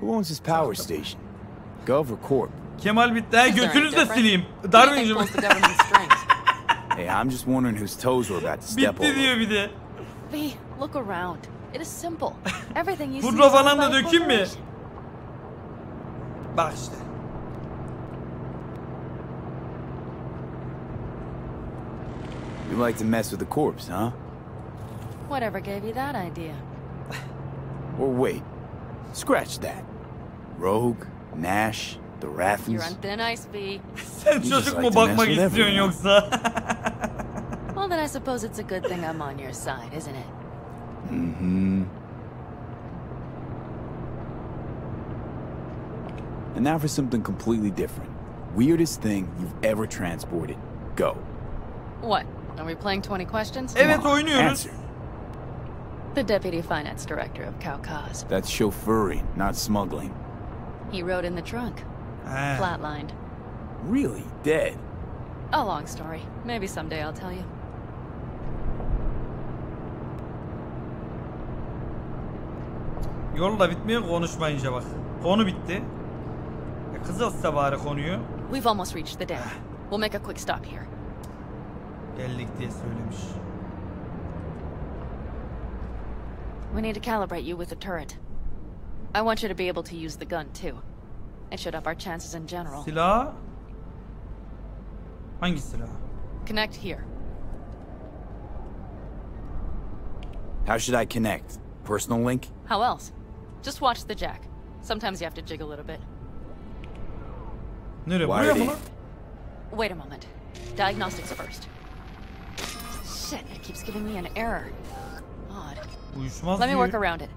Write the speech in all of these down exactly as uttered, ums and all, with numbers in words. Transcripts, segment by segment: Who owns this power station? Gov or corp? Kemal bitti. Ha, götünüzü de sileyim. Darwin'cim. Hey, I'm just wondering whose toes were about to step over. Bitti diyor bir de. V, look around. It is simple. Everything you see. Pudra falan da dökeyim mi? Bak işte. You like to mess with the corpse, huh? Whatever gave you that idea? Or wait. Scratch that. Rogue, Nash, the Raffins. You're on thin ice, V. Sen çocuk mu bakmak istiyorsun yoksa? Well, then I suppose it's a good thing I'm on your side, isn't it? Mm-hmm. And now for something completely different. Weirdest thing you've ever transported. Go. What? Are we playing twenty questions? Evet, oynuyoruz. Answer. The deputy finance director of Caucas. That's chauffeuring, not smuggling. He rode in the trunk. Ah. Flatlined. Really? Dead? A long story. Maybe someday I'll tell you. Yol da bitmiyor, konuşmayınca bak. Konu bitti. E, kız olsa bari konuyu. We've almost reached the dam. We'll make a quick stop here. Geldik diye söylemiş. We need to calibrate you with the turret. I want you to be able to use the gun too. It should up our chances in general. Silah? Hangi silah? Connect here. How should I connect? Personal link? How else? Just watch the jack. Sometimes you have to jig a little bit. Why are you... Wait a moment. Diagnostics first. Shit, it keeps giving me an error. Let me work around it.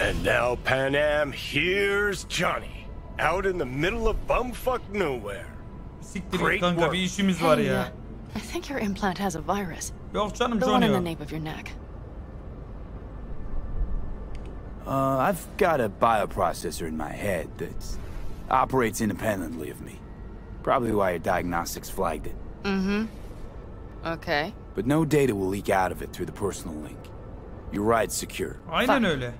And now, Panam, here's Johnny, out in the middle of bumfuck nowhere. Great work. Hey, uh, I think your implant has a virus. Yok canım, the one in the nape of your neck. Uh, I've got a bioprocessor in my head that operates independently of me. Probably why your diagnostics flagged it. Mm-hmm. Okay. But no data will leak out of it through the personal link. Your ride's secure. Aynen öyle.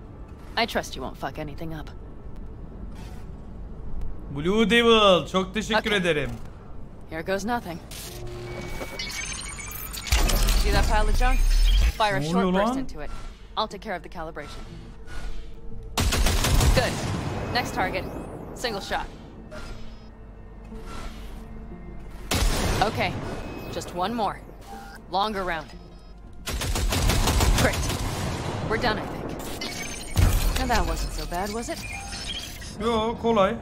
I trust you won't fuck anything up. Blue Devil, çok teşekkür okay. ederim. Here goes nothing. See that pile of junk? Fire a short burst into it. I'll take care of the calibration. Good. Next target. Single shot. Okay. Just one more. Longer round. Great. We're done, I think. And that wasn't so bad, was it? Yo, kolay.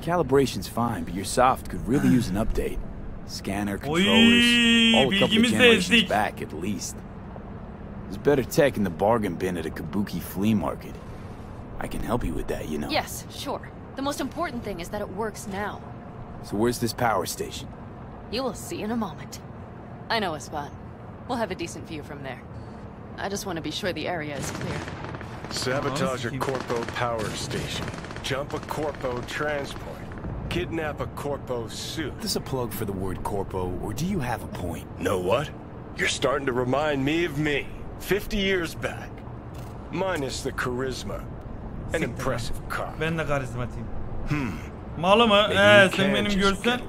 Calibration's fine, but your soft could really use an update. Scanner, controllers, Oy, all a couple of generations back at least. There's better tech in the bargain bin at a kabuki flea market. I can help you with that, you know. Yes, sure. The most important thing is that it works now. So where's this power station? You will see in a moment. I know a spot. We'll have a decent view from there. I just want to be sure the area is clear. Sabotage a Corpo power station. Jump a Corpo transport. Kidnap a Corpo suit. Is this a plug for the word Corpo, or do you have a point? Know what? You're starting to remind me of me. Fifty years back. Minus the charisma. An impressive cop. Ben de karizmatiyim. Hmm. Malı mı? Ee, sen benim görsen.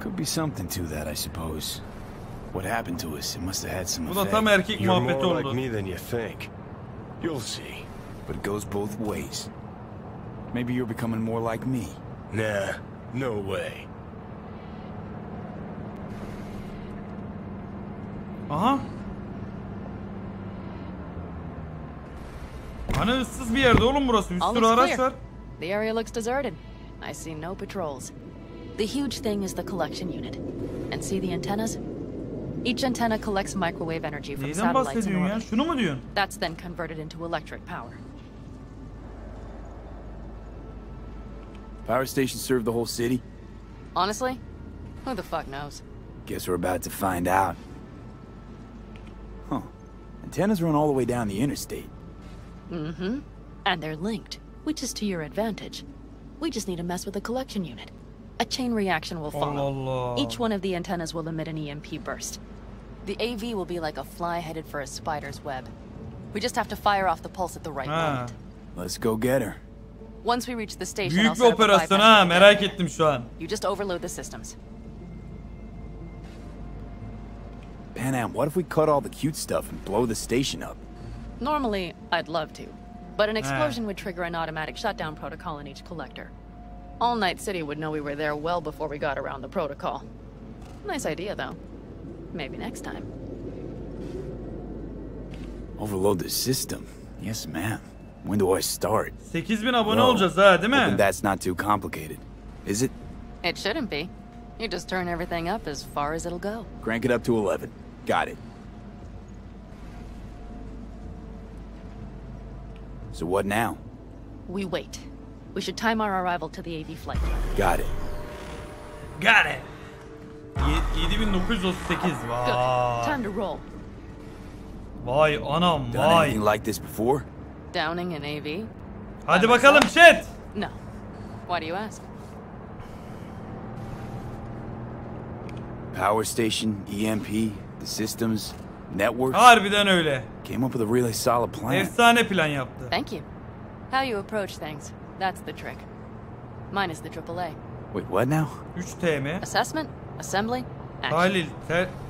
Could be something to that, I suppose. What happened to us? It must have had some effect. You're more like me than you think. You'll see. But it goes both ways. Maybe you're becoming more like me. Nah, no way. Aha. Ana ıssız bir yerde oğlum burası. Bir sürü araç var. The area looks deserted. I see no patrols. The huge thing is the collection unit. And see the antennas? Each antenna collects microwave energy from satellites in orbit. That's then converted into electric power. Power stations serve the whole city? Honestly, who the fuck knows? Guess we're about to find out. Huh. Antennas run all the way down the interstate. Mm-hmm. And they're linked, which is to your advantage. We just need to mess with the collection unit. A chain reaction will follow. Allah. Each one of the antennas will emit an E M P burst. The A V will be like a fly headed for a spider's web. We just have to fire off the pulse at the right ha. moment. Let's go get her. Once we reach the station, Büyük bir operasyon ha, merak ettim şu an. You just overload the systems. Panam, what if we cut all the cute stuff and blow the station up? Normally, I'd love to, but an explosion ha. would trigger an automatic shutdown protocol in each collector. All Night City would know we were there well before we got around the protocol. Nice idea, though. Maybe next time. Overload the system. Yes, ma'am. When do I start? eight bin abone olacağız ha, değil mi? That's not too complicated, is it? It shouldn't be. You just turn everything up as far as it'll go. Crank it up to eleven. Got it. So what now? We wait. We should time our arrival to the A V flight. Got it. Got it. yedi bin dokuz yüz otuz sekiz. Vay. Time to roll. Vay anam, vay. Done anything like this before? Downing an A V? Hadi bakalım shit. No. Why do you ask? Power station, E M P, the systems, networks. Harbiden öyle. Came up with a really solid plan. Efsane plan yaptı. Thank you. How you approach things. That's the trick. Minus the triple A. Wait, what now? üç T M. Assessment, assembly, action.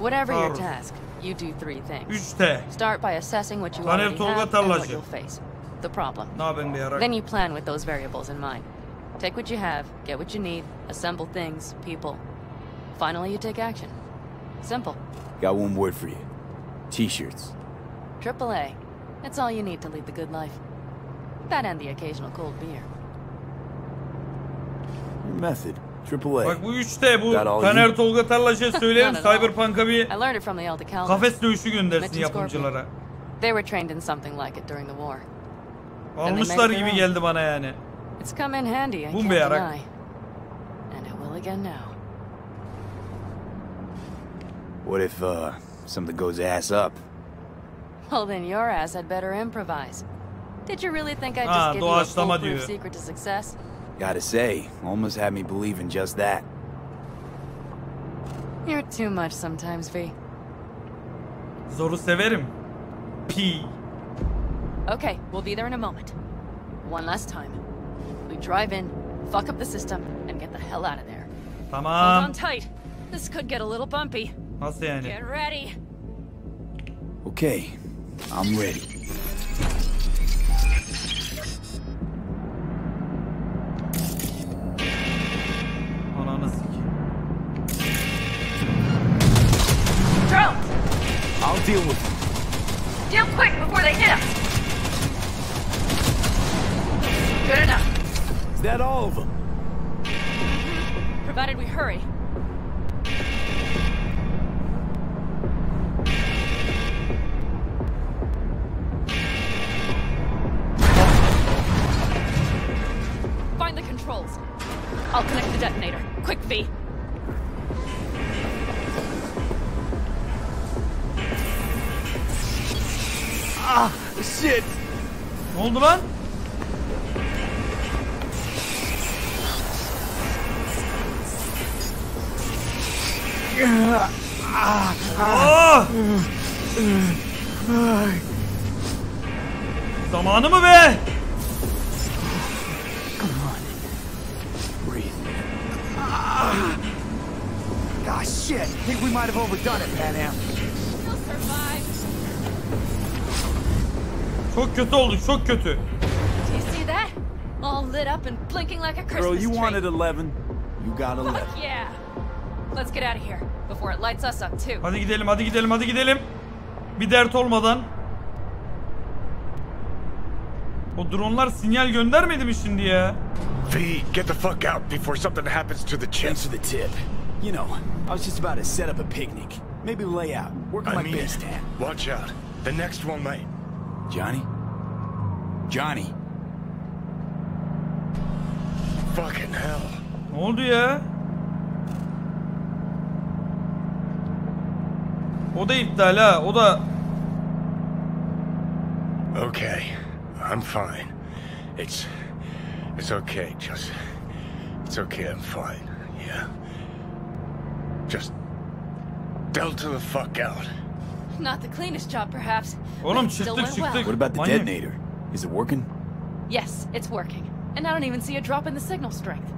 Whatever your task, you do three things. Start by assessing what you already have and what you'll face. The problem. Then you plan with those variables in mind. Take what you have, get what you need, assemble things, people. Finally, you take action. Simple. Got one word for you. T-shirts. triple A. That's all you need to lead the good life. That and the occasional cold beer. Your method, triple A. Bak bu üçte bu Taner Tolga Tarlacı'ya söyleyelim Cyberpunk'a bir kafes dövüşü göndersin yapımcılara. They were trained in something like it during the war. Almışlar gibi geldi bana yani. It's come in handy, I can't deny. And it will again now. What if uh, something goes ass up? Well, then your ass had better improvise. Did you really think I'd just give you a foolproof secret to success? Gotta say, almost had me believe in just that. You're too much sometimes, V. Zoru severim. P. Okay, we'll be there in a moment. One last time. We drive in, fuck up the system, and get the hell out of there. Tamam. Hold on tight. This could get a little bumpy. Nasıl yani? Get ready. Okay, I'm ready. Deal with them. Deal quick before they hit us. Good enough. Is that all of them? Provided we hurry. Find the controls. I'll connect the detonator. Quick, V. Ah, shit. Ne oldu lan? Oh! Zamanı mı be? Come on. Breathe. Ah, shit. I think we might have overdone it, Pan Am. You'll survive. Çok kötü oldu, çok kötü. Do you see that? All lit up and blinking like a Christmas tree. Girl, you wanted eleven. You got eleven. Fuck yeah. Let's get out of here before it lights us up too. Hadi gidelim, hadi gidelim, hadi gidelim. Bir dert olmadan. O dronlar sinyal göndermedi mi şimdi ya? V, get the fuck out before something happens to the chip. Thanks for the tip. You know, I was just about to set up a picnic. Maybe lay out. Work on my best hand. Watch out. The next one might. Johnny? Johnny? Fucking hell. Ne oldu ya? O da iptal ha, o da... Okay, I'm fine. It's... It's okay, just... It's okay, I'm fine, yeah. Just... Delta the fuck out. Not the cleanest job, perhaps. But still went well. What about the detonator? Is it working? Yes, it's working. And I don't even see a drop in the signal strength.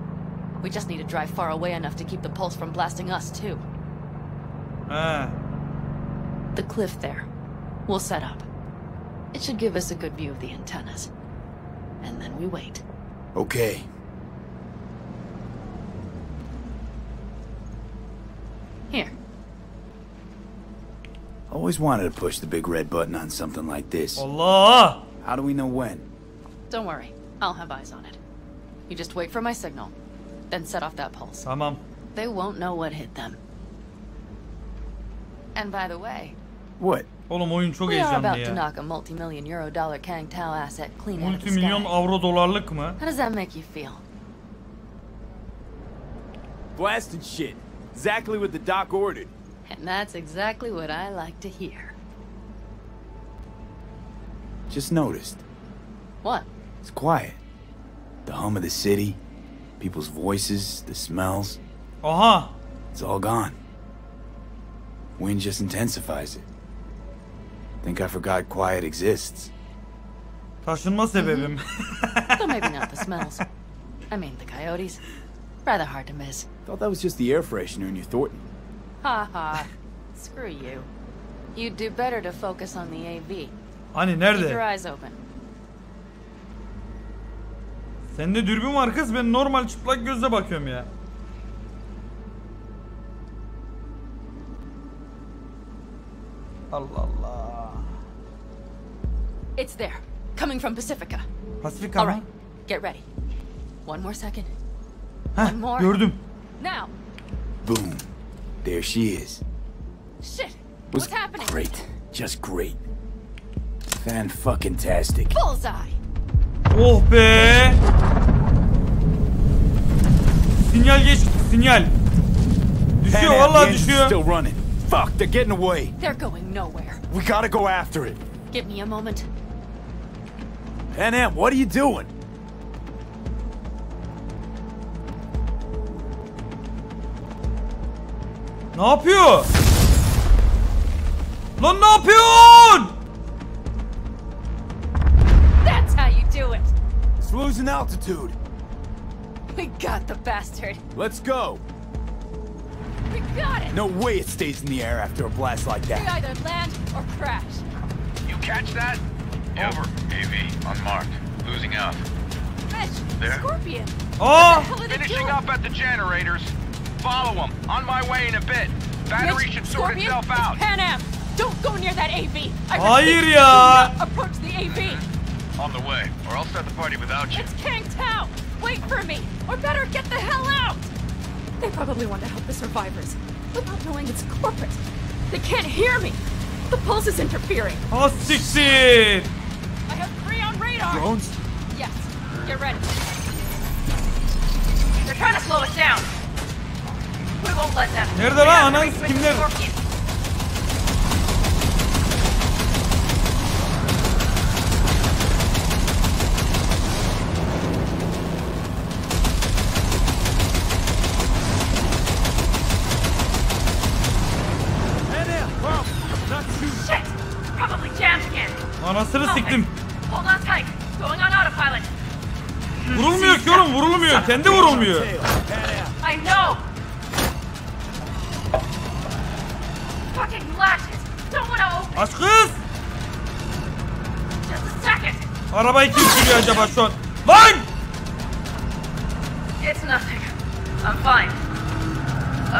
We just need to drive far away enough to keep the pulse from blasting us, too. Ah. Uh. The cliff there. We'll set up. It should give us a good view of the antennas. And then we wait. Okay. Here. Always wanted to push the big red button on something like this. Allah! How do we know when? Don't worry. I'll have eyes on it. You just wait for my signal. Then set off that pulse. Tamam. They won't know what hit them. And by the way... What? Oğlum, oyun çok we are about ya. to knock a multi-million euro dollar Kang Tao asset clean out of the sky. Avro dolarlık mı? How does that make you feel? Blasted shit. Exactly what the doc ordered. And that's exactly what I like to hear. Just noticed. What? It's quiet. The hum of the city, people's voices, the smells. Uh-huh. It's all gone. Wind just intensifies it. Think I forgot quiet exists. Taşınma sebebim. So maybe not the smells. I mean the coyotes. Rather hard to miss. Thought that was just the air freshener in your Thornton. Ha ha. Screw you. You'd do better to focus on the A V. Hani nerede? Keep your eyes open. Sende dürbün var kız, ben normal çıplak gözle bakıyorum ya. Allah Allah. It's there. Coming from Pacifica. Pacifica. All right. Get ready. One more second. Heh, One more. Gördüm. Now. Boom. There she is. Shit. What's happening? Great. Just great. Fan-fucking-tastic. Bullseye. Oh be. Sinyal geçti, sinyal. Düşüyor, vallahi düşüyor. Still running. Fuck, they're getting away. They're going nowhere. We gotta go after it. Give me a moment. Panam, what are you doing? Ne yapıyor? Lan ne yapıyorsun? That's how you do it. It's losing altitude. We got the bastard. Let's go. We got it. No way it stays in the air after a blast like that. We either land or crash. You catch that? Over. A V unmarked. Losing out. Mitch, there. Scorpion. Oh, what the hell are they finishing doing? Up at the generators. Follow him. On my way in a bit. Battery Mitch, should sort Scorpion, itself out. It's Panam. Don't go near that A V. I repeat, do not approach the A V. On the way, or I'll start the party without you. It's Kang Tao. Wait for me, or better get the hell out. They probably want to help the survivors, without knowing it's corporate. They can't hear me. The pulse is interfering. Oh, shit! I have three on radar. Drones? Yes. Get ready. They're trying to slow us down. We won't let them. Nerede lan anan kimler? Shit! Probably jammed again. Anasını siktim. Hold on tight. Going on autopilot. Vurulmuyor ki oğlum, vurulmuyor. Kendi vurulmuyor. I know. Aç kız! Arabayı kim sürüyor acaba şu an? Lan! It's nothing. I'm fine.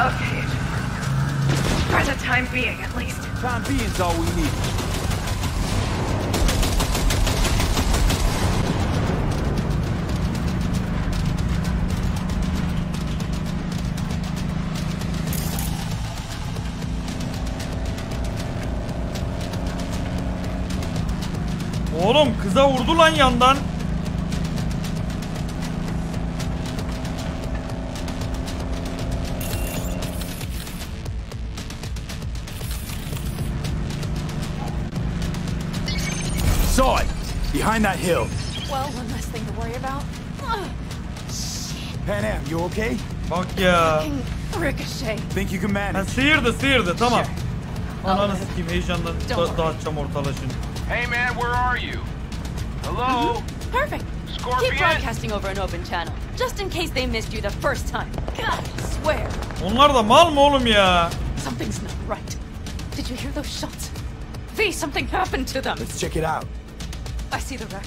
Okay. For the time being, at least. Time being's all we need. Oğlum kıza vurdu lan yandan. Saw it behind that hill. Well, one less thing to worry about. Panam, you okay? Bak ya. Ricochet. Think you can manage? Sıyırdı, sıyırdı, tamam. Ananı sikeyim, heyecanla dağıtacağım ortalığı şimdi. Hey man, where are you? Hello? Perfect. Scorpion? Keep broadcasting over an open channel. Just in case they missed you the first time. God, I swear. Onlar da mal mı oğlum ya? Something's not right. Did you hear those shots? V, something happened to them. Let's check it out. I see the wreck,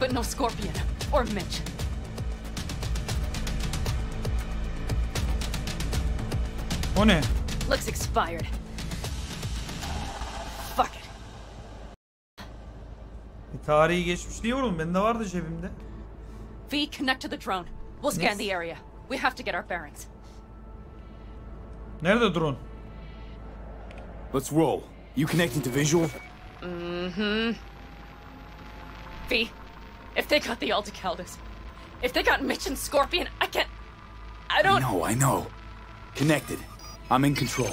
but no Scorpion or Mitch. O ne? Looks expired. Fuck it. E, tarihi geçmişliği oğlum, bende vardı cebimde. V, connect to the drone. We'll scan yes. the area. We have to get our bearings. Nerede drone? Let's roll. You connecting to visual? Mm-hmm. V, if they got the Aldecaldos, if they got Mitch and Scorpion, I can't. I don't. No, I know. Connected. I'm in control.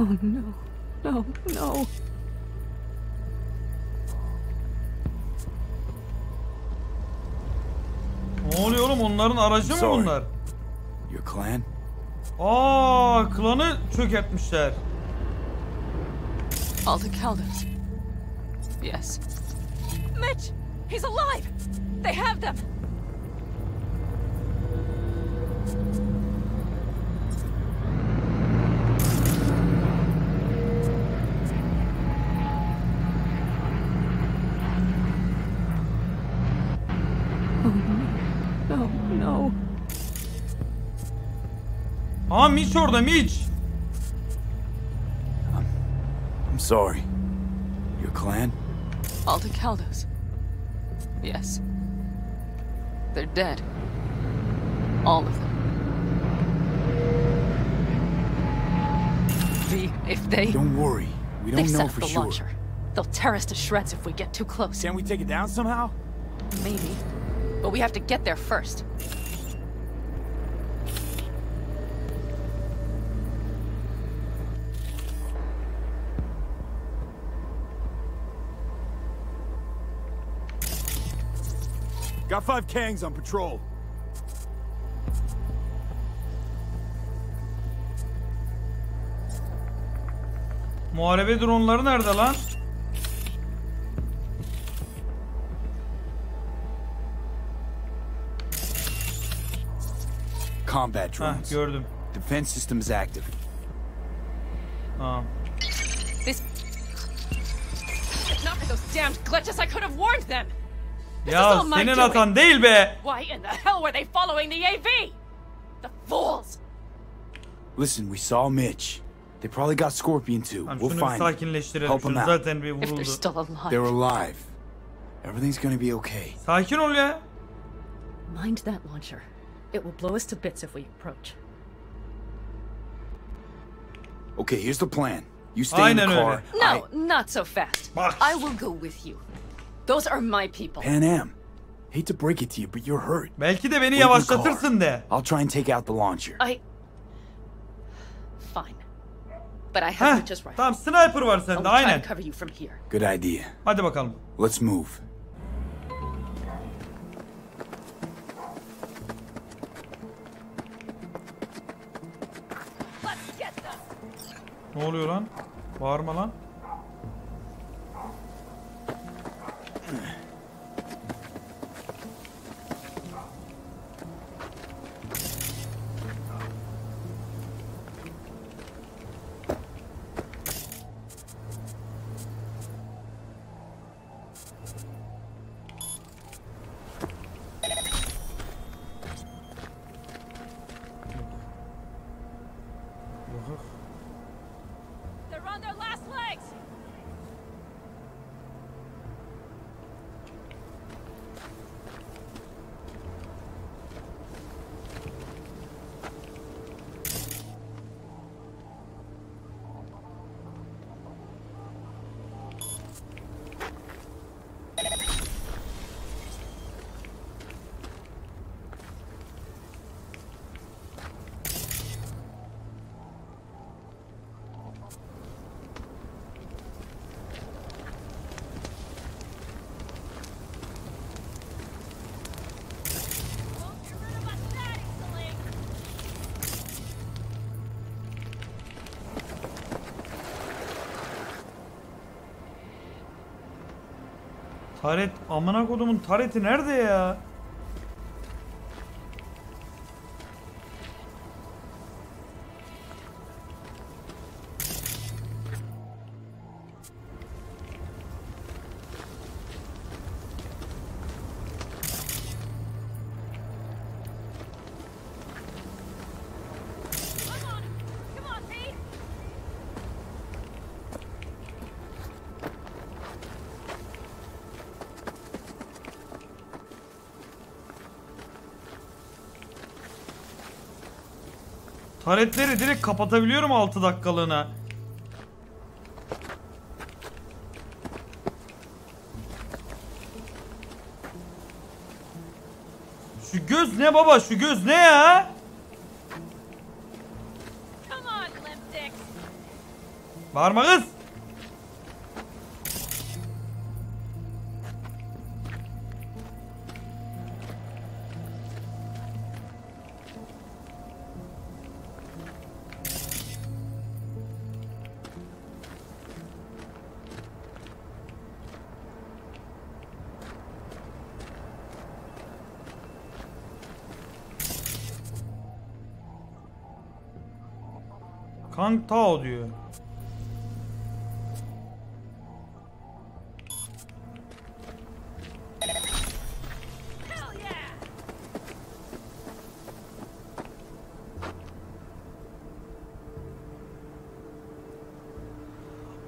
Oh no, no, no. Ne oluyor oğlum? Onların aracı mı bunlar? Your clan? Aa, klanı çökertmişler. Aldecaldos. Yes. Mitch, he's alive. They have them. Aa, Mitch orada, Mitch. I'm, I'm sorry. Your clan? Aldecaldos. Yes. They're dead. All of them. V, if they... Don't worry. We don't know for sure. They've set up the launcher. They'll tear us to shreds if we get too close. Can we take it down somehow? Maybe. But we have to get there first. Got five Kangs on patrol. Muharebe dronları nerede lan? Combat drones. Heh, gördüm. Defense system is active. Tamam. This... If not for those damned glitches, I could have warned them. Ya senin hatan değil be. Why in the hell were they following the A V? The fools. Listen, we saw Mitch. They probably got Scorpion too. We'll find them. Help them out. If they're still alive. They're alive. Everything's gonna be okay. Sakin ol ya. Mind that launcher. It will blow us to bits if we approach. Okay, here's the plan. You stay in the car. No, not so fast. I will go with you. Those are my people. Panam, hate to break it to you, but you're hurt. Belki de beni yavaşlatırsın de. I'll try and take out the launcher. I. Fine, but I have to just right. Tam sniper var sende, aynen. Cover you from here. Good idea. Hadi bakalım. Let's move. Let's get them. Ne oluyor lan? Bağırma lan. They're on their last legs. Taret, amına kodumun tareti nerede ya? Taretleri direkt kapatabiliyorum altı dakikalığına. Şu göz ne baba? Şu göz ne ya? Bağırma kız. Kang Tao diyor.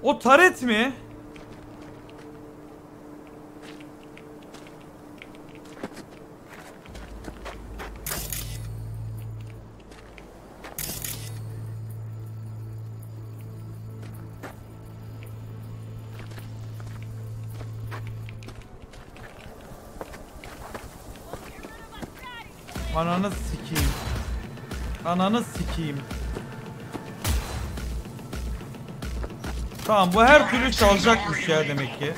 O taret mi? Ananı sikeyim. Ananı sikeyim. Tamam, bu her türlü çalacakmış ya demek ki.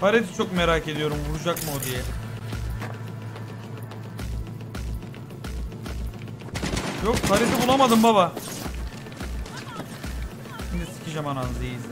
Pareti çok merak ediyorum, vuracak mı o diye. Yok, pareti bulamadım baba. Ananızı iyi izle.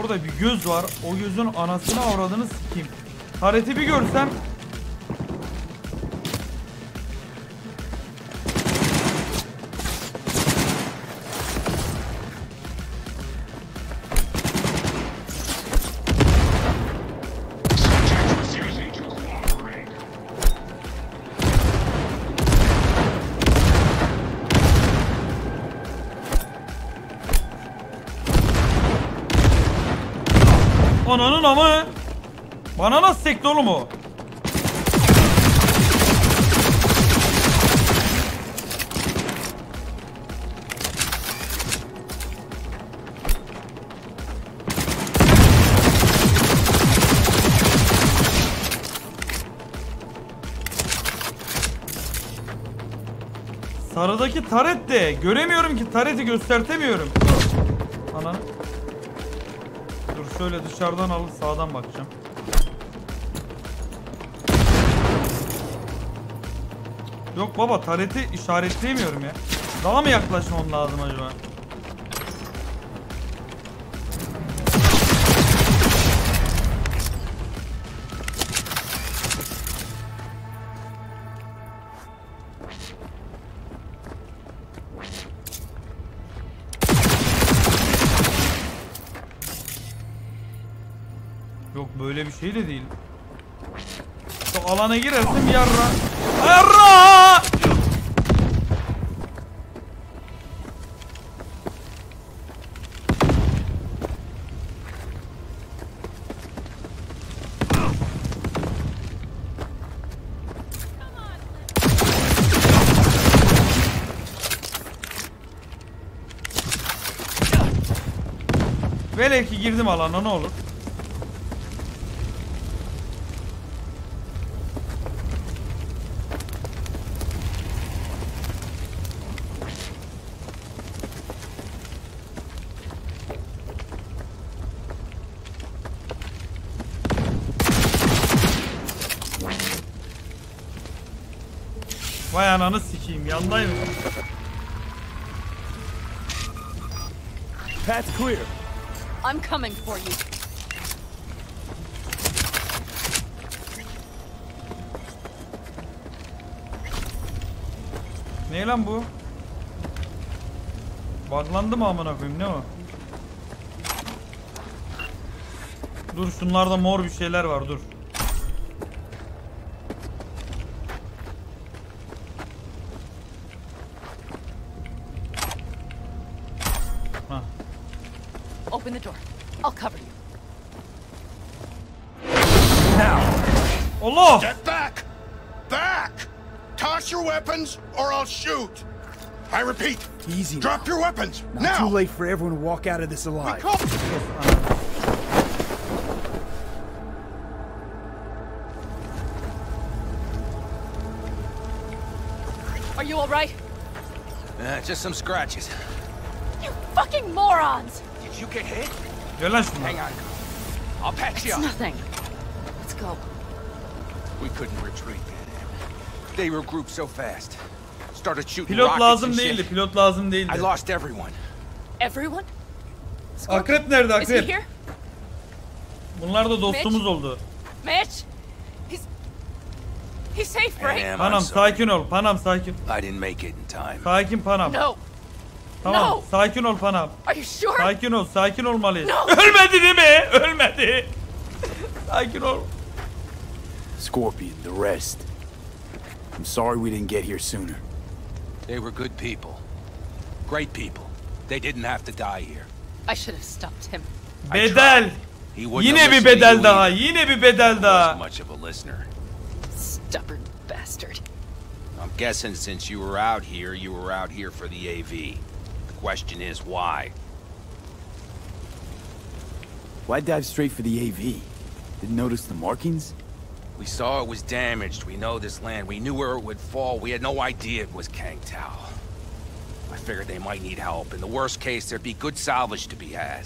Orada bir göz var. O gözün anasını avradını sikeyim. Tareti bir görsem. Ananın ama bana nasıl sekti oğlum o? Sarıdaki taret de göremiyorum ki, tareti göstertemiyorum. Ananı. Şöyle dışarıdan alıp sağdan bakacağım. Yok baba, tareti işaretleyemiyorum ya. Daha mı yaklaşmam lazım acaba? Böyle bir şey de değil. Şu alana girersin yarra. Yarra! Velev ki girdim alana, ne olur. Vay ananı sikeyim, yandayım. Path clear. I'm coming for you. Ne lan bu? Buglandı mı amına koyayım, ne o? Dur, şunlarda mor bir şeyler var, dur. Open the door. I'll cover you. Now. Allah! Get back! Back! Toss your weapons or I'll shoot! I repeat. Easy. Drop your weapons. Not now! Too late for everyone to walk out of this alive. Are you alright? Uh, just some scratches. You fucking morons! You get hit? Hang on. I'll patch you up. It's nothing. Let's go. We couldn't retreat. They regrouped so fast. Started shooting Pilot rockets lazım değildi. Pilot lazım değildi. I lost everyone. Everyone? Akrep nerede Akrep? Bunlar da dostumuz oldu. Mitch? He's He's safe, right? Panam sakin ol. Panam sakin. I didn't make it in time. Sakin Panam. No. Tamam, no. Sakin ol Panam. Are you sure? Sakin ol, sakin olmalıyız. No. Ölmedi değil mi? Ölmedi. Sakin ol. Scorpion, the rest. I'm sorry we didn't get here sooner. They were good people. Great people. They didn't have to die here. I should have stopped him. Bedel. Yine bir bedel daha. Yine bir bedel daha. Much of a listener. Stubborn bastard. I'm guessing since you were out here, you were out here for the A V. Question is why? Why dive straight for the A V? Didn't notice the markings? We saw it was damaged. We know this land. We knew where it would fall. We had no idea it was Kang Tao. I figured they might need help. In the worst case, there'd be good salvage to be had.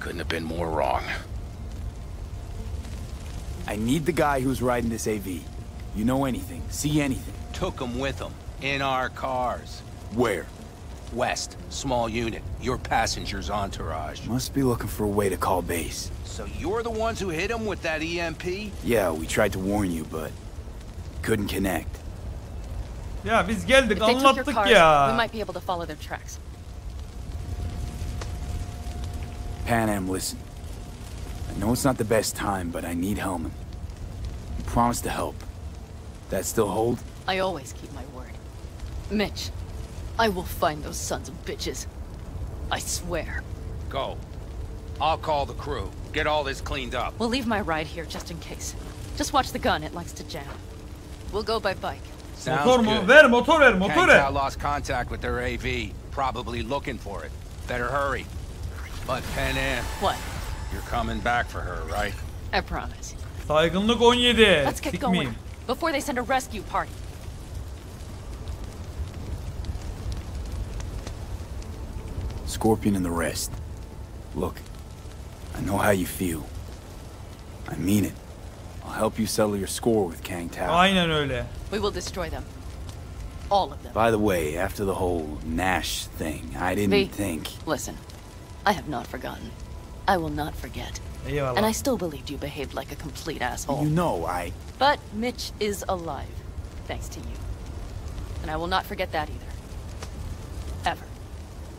Couldn't have been more wrong. I need the guy who's riding this A V. You know anything? See anything? Took him with him. In our cars. Where? West, small unit, your passenger's entourage. Must be looking for a way to call base. So you're the ones who hit him with that E M P? Yeah, we tried to warn you, but couldn't connect. Yeah, biz geldik, anlattık ya. We might be able to follow their tracks. Panam, listen. I know it's not the best time, but I need Hellman. You promised to help. That still hold? I always keep my word. Mitch. I will find those sons of bitches. I swear. Go. I'll call the crew. Get all this cleaned up. We'll leave my ride here just in case. Just watch the gun. It likes to jam. We'll go by bike. Sounds motor, good. Ver, motor, ver, motor. Kang-Tao lost contact with their A V. Probably looking for it. Better hurry. But Panam. What? You're coming back for her, right? I promise. Saygınlık on yedi. Let's get going. Before they send a rescue party. Scorpion and the rest. Look, I know how you feel. I mean it. I'll help you settle your score with Kang Tao. Aynen öyle. We will destroy them. All of them. By the way, after the whole Nash thing, I didn't v. think... Listen, I have not forgotten. I will not forget. Eyvallah. And I still believed you behaved like a complete asshole. You know, I... But Mitch is alive, thanks to you. And I will not forget that either. Ever.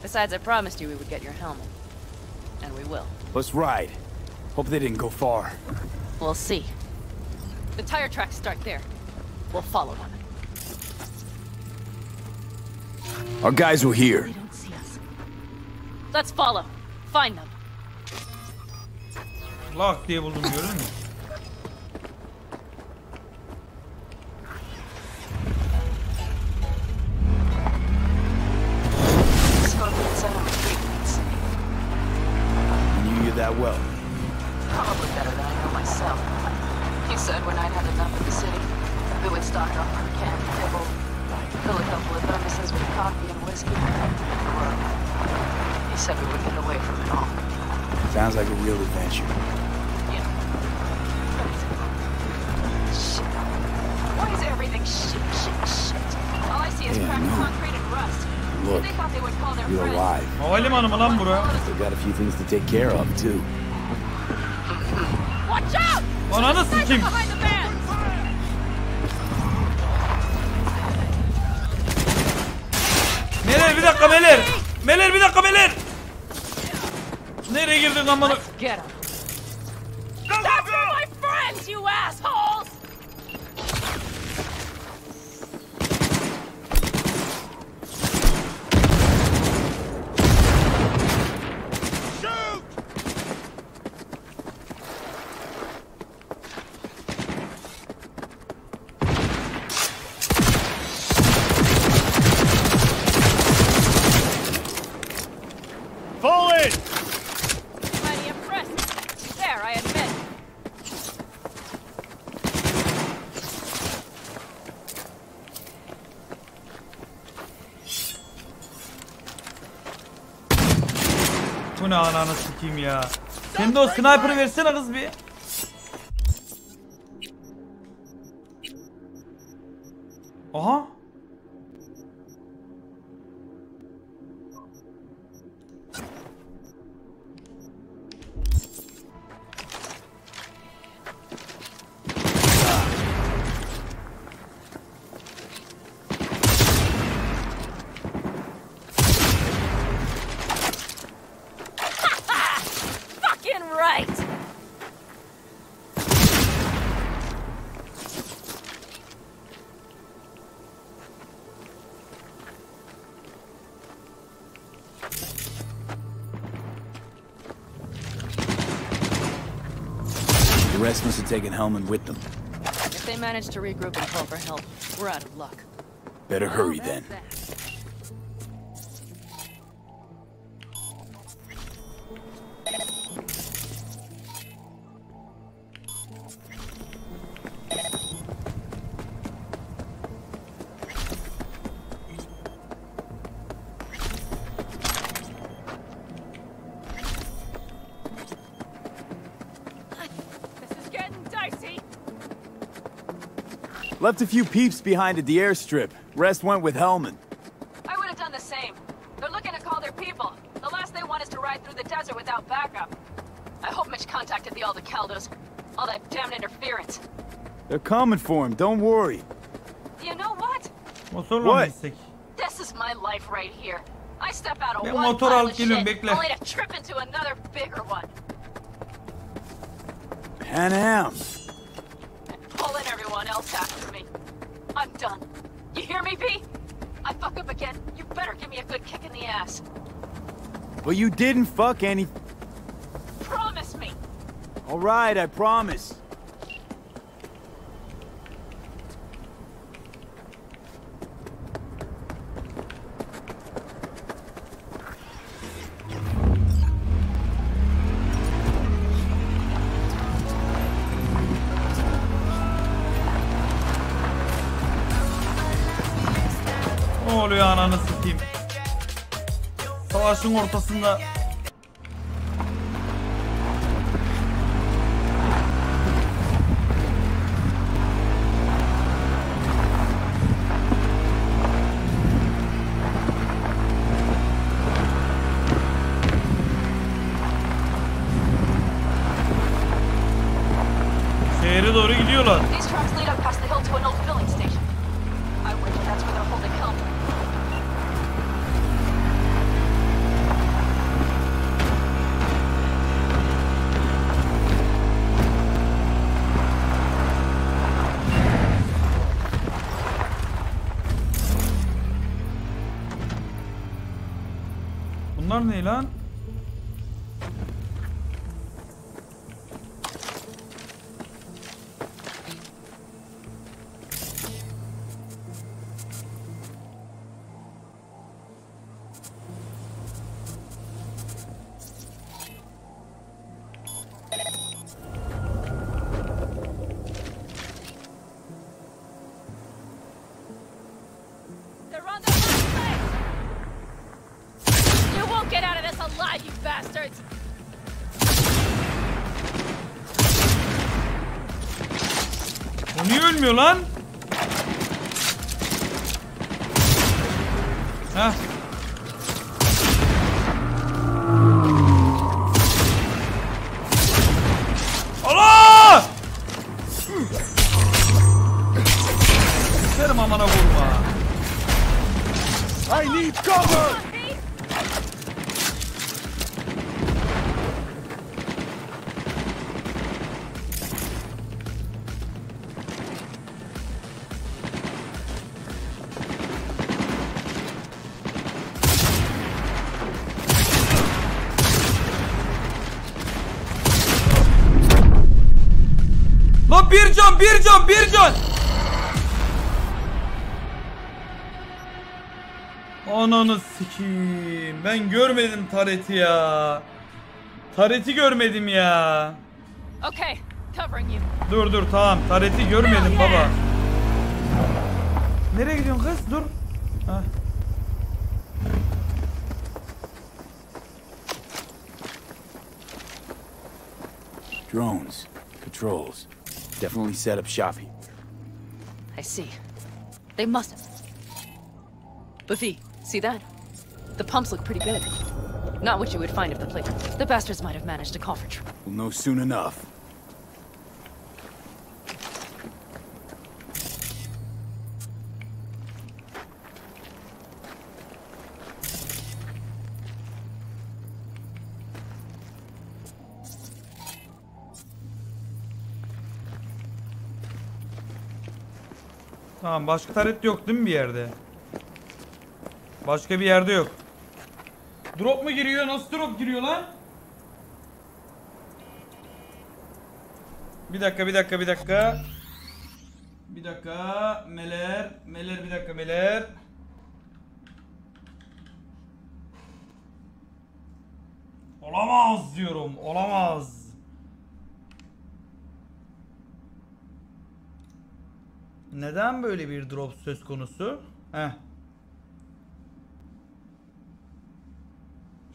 Besides, I promised you we would get your helmet. And we will. Let's ride. Hope they didn't go far. We'll see. The tire tracks start there. We'll follow them. Our guys were here. They don't see us. Let's follow. Find them. Lock diye buldum, görür mü? stocked up on canned kibble. Fill a couple of thermoses with coffee and whiskey. He said we would get away from it all. Sounds like a real adventure. Yeah. Shit. Why is everything shit, shit, shit? All I see is yeah, cracked no. concrete and rust. Look, they thought they would call their you're friends. Alive. They've got a few things to take care of, too. Watch out! Another thing behind the van! Meler, bir dakika Meler! Meler, bir dakika Meler! Nereye girdin amına? That's for my friends, you assholes! Ne ananı sikeyim ya. Sen de o sniper'ı versene kız bir. Aha. Must have taken Hellman with them. If they manage to regroup and call for help, we're out of luck. Better hurry then. Left a few peeps behind at the airstrip. Rest went with Hellman. I would have done the same. They're looking to call their people. The last they want is to ride through the desert without backup. I hope Mitch contacted the Aldecaldos. All that damn interference. They're coming for him, don't worry. You know what? What? This is my life right here. I step out of one pile of shit, only to trip into another bigger one. Panam. Else after me. I'm done. You hear me, V? I fuck up again, you better give me a good kick in the ass. Well, you didn't fuck any... Promise me! All right, I promise. Ananı sikeyim. Savaşın ortasında. Şehre doğru gidiyorlar. Bunlar ne lan? Don't lie, you bastards! O niye ölmüyor lan? Heh. Allah! Serim amana vurma. I need cover! Bir can, bir can, bir can. Ananı sikeyim. Ben görmedim tareti ya. Tareti görmedim ya. Okay, covering you. Dur dur tamam. Tareti görmedim no, yeah. baba. Nereye gidiyorsun kız? Dur. Heh. Drones, patrols. Definitely set up shop here. I see. They must have. Buffy, see that? The pumps look pretty good. Not what you would find if the plate. The bastards might have managed to call for trouble. We'll know soon enough. Tamam, başka taret yok değil mi bir yerde? Başka bir yerde yok. Drop mu giriyor? Nasıl drop giriyor lan? Bir dakika, bir dakika, bir dakika. Bir dakika, meler, meler, bir dakika, meler. Olamaz diyorum, olamaz. Neden böyle bir drop söz konusu? Heh.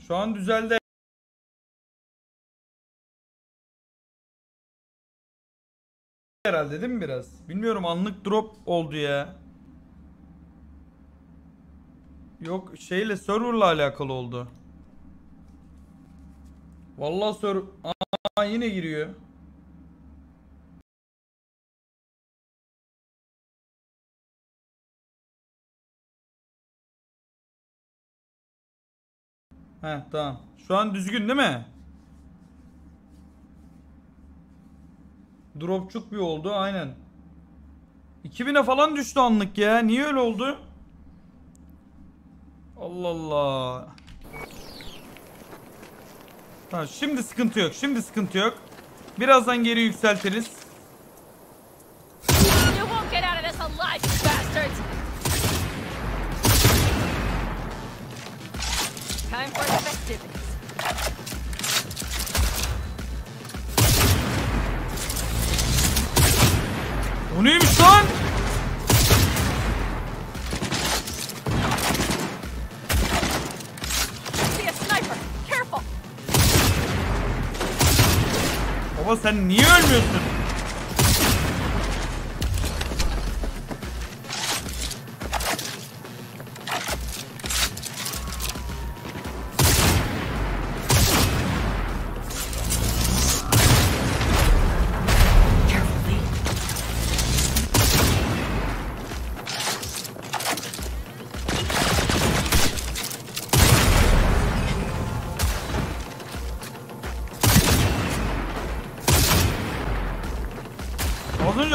Şu an düzeldi. Herhalde değil mi biraz? Bilmiyorum, anlık drop oldu ya. Yok şeyle, serverla alakalı oldu. Vallahi server... Aa, yine giriyor. Heh, tamam. Şu an düzgün değil mi? Dropçuk bir oldu aynen. iki bine falan düştü anlık ya. Niye öyle oldu? Allah Allah. Tamam, şimdi sıkıntı yok. Şimdi sıkıntı yok. Birazdan geri yükseltiriz. Time for the festivities. O neymiş lan? Baba sen niye ölmüyorsun?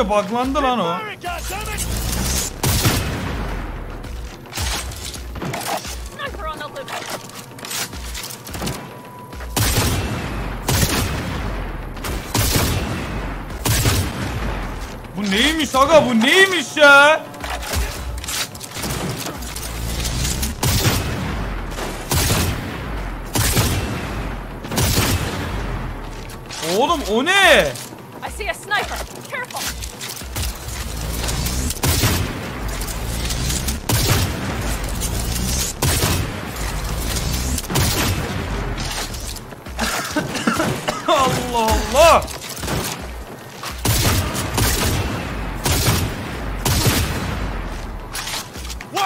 Buglandı lan o. Bu neymiş aga, bu neymiş ya? Oğlum o ne? I see a sniper. Careful.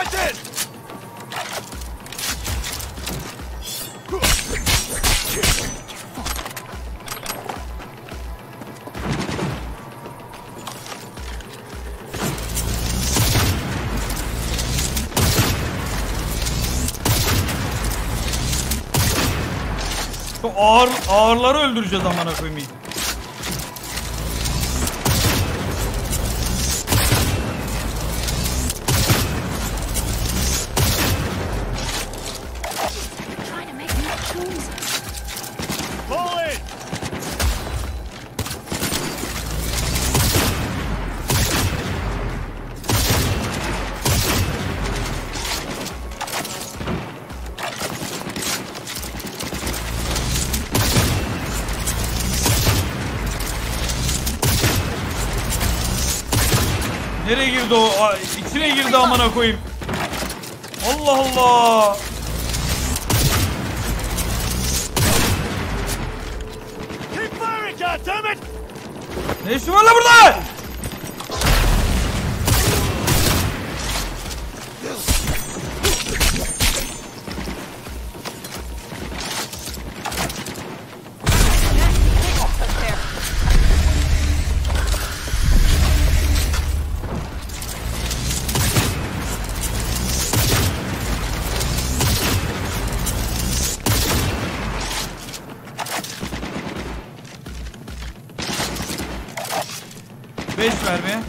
Hunted! Çok ağır, ağırları öldüreceğiz amına koyayım. Nereye girdi o? İçine girdi amına koyayım. Allah Allah. Ne işin var lan burada? beş ver be.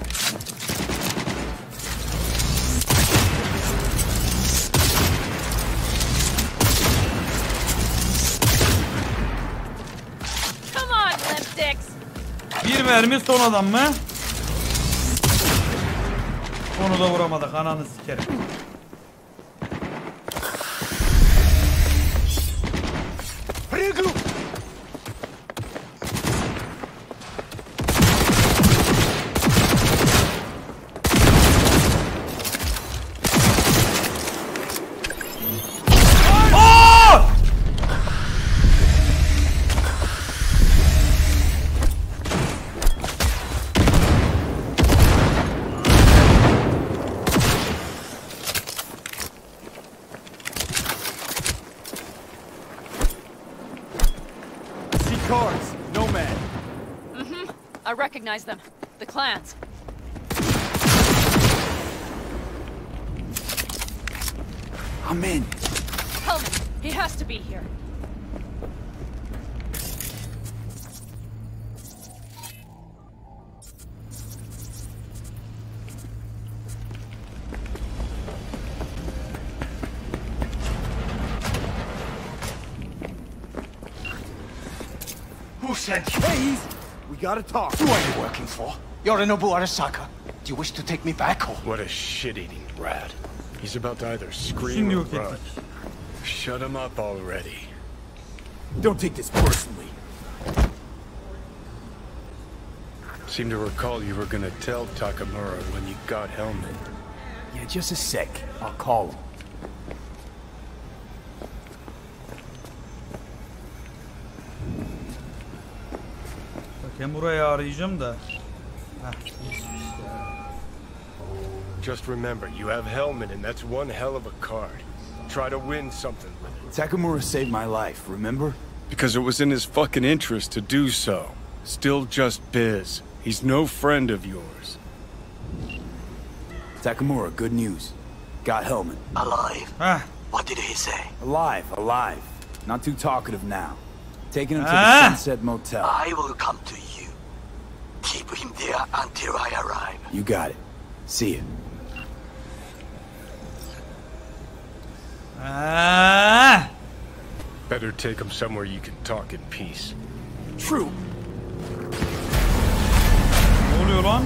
Bir mermi son adam mı? Onu da vuramadık, ananı sikerim. I recognize them. The clans. I'm in. Hellman, he has to be here. Who said please? We gotta talk. Who are you working for? Yorinobu Arasaka. Do you wish to take me back home? What a shit-eating brat. He's about to either scream or run. Shut him up already. Don't take this personally. Seem to recall you were gonna tell Takamura when you got Hellman. Yeah, just a sec. I'll call him. Buraya arayacağım da. Just remember, you have Hellman, and that's one hell of a card. Try to win something with it. Takamura saved my life, remember? Because it was in his fucking interest to do so. Still just biz. He's no friend of yours. Takamura, good news. Got Hellman. Alive. Huh? What did he say? Alive, alive. Not too talkative now. Taking him to the Sunset Motel. I will come to you. Keep him there until I arrive. You got it. See you. Ah. Better take him somewhere you can talk in peace. True. Ne oluyor lan?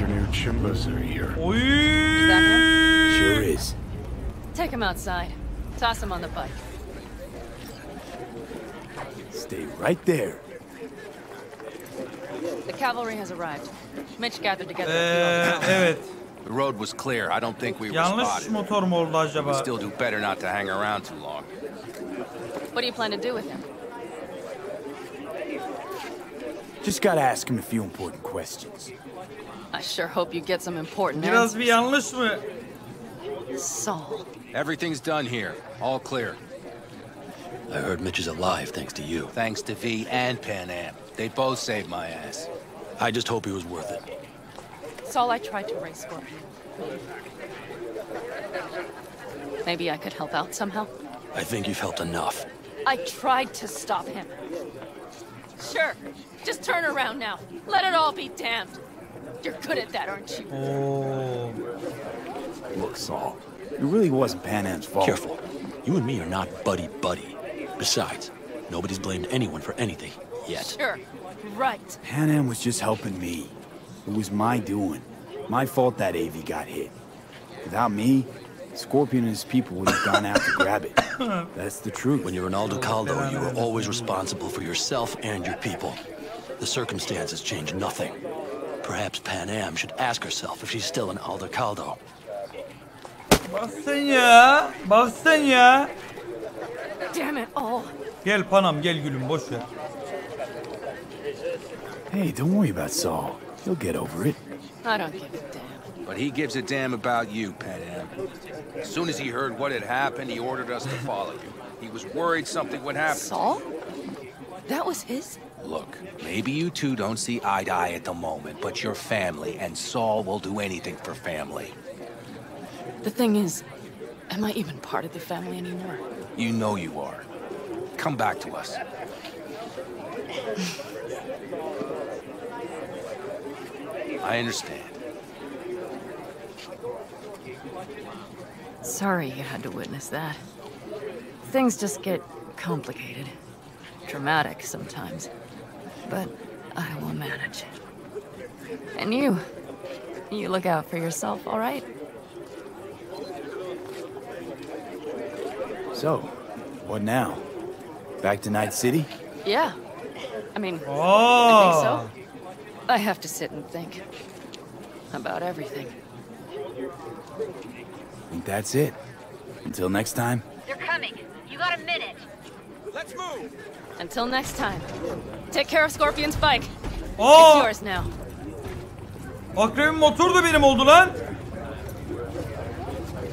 Your new chimbas are here. Is that him? Sure is. Take him outside. Toss him on the bike. Stay right there. The cavalry has arrived. Mitch gathered together. Uh, evet. The road was clear. I don't think we were spotted. Motor mu oldu acaba? We still do better not to hang around too long. What do you plan to do with him? Just gotta ask him a few important questions. I sure hope you get some important answers. Biraz bir Saul. Everything's done here. All clear. I heard Mitch is alive thanks to you. Thanks to V and Panam. They both saved my ass. I just hope he was worth it. It's all I tried to raise for. Maybe I could help out somehow? I think you've helped enough. I tried to stop him. Sure. Just turn around now. Let it all be damned. You're good at that, aren't you? Oh. Look, Saul. It really wasn't Panam's fault. Careful. You and me are not buddy-buddy. Besides, nobody's blamed anyone for anything yet. Sure. Right. Panam was just helping me. It was my doing. My fault that A V got hit. Without me, Scorpion and his people would have gone out to grab it. That's the truth. When you're an Aldecaldo, you are always responsible for yourself and your people. The circumstances change nothing. Perhaps Panam should ask herself if she's still an Aldecaldo. Bastın ya, bastın ya. Damn it all. Gel Panam, gel gülüm, boş ver. Hey, don't worry about Saul. He'll get over it. I don't give a damn. But he gives a damn about you, Panam. As soon as he heard what had happened, he ordered us to follow you. He was worried something would happen. Saul? That was his? Look, maybe you two don't see eye to eye at the moment, but you're family, and Saul will do anything for family. The thing is, am I even part of the family anymore? You know you are. Come back to us. I understand. Sorry you had to witness that. Things just get complicated. Dramatic sometimes. But I will manage. And you, you look out for yourself, all right? So, what now? Back to Night City? Yeah. I mean, oh. I think so. I have to sit and think about everything. I think that's it. Until next time. They're coming. You got a minute. Let's move. Until next time. Take care of Scorpion's bike. Oh. It's yours now. Akrem'in motoru da benim oldu lan.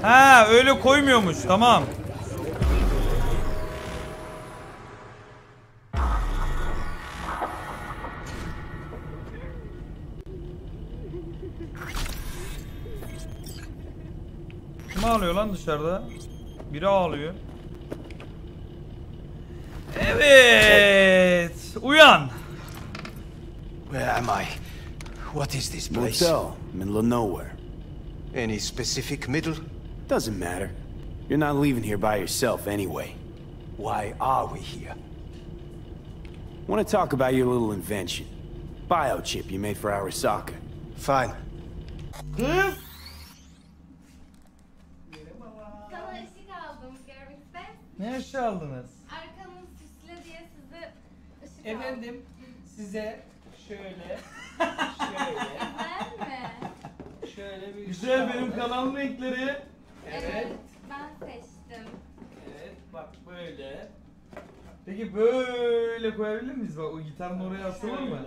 Ha, öyle koymuyormuş. Tamam. Kim ağlıyor lan dışarıda? Biri ağlıyor. Evet, uyan. Where am I? What is this place? Motel, middle of nowhere. Any specific middle? Doesn't matter. You're not leaving here by yourself anyway. Why are we here? Want to talk about your little invention, biochip you made for Arasaka? Fine. Hmm? Ne aşağı aldınız? Arkamı süsle diye size ışık efendim aldım. Size şöyle şöyle güzel mi? Şöyle bir güzel benim kanal renkleri. Evet. Evet. Ben seçtim. Evet bak böyle. Peki böyle koyabilir miyiz? Bak o gitarın oraya asılır mı?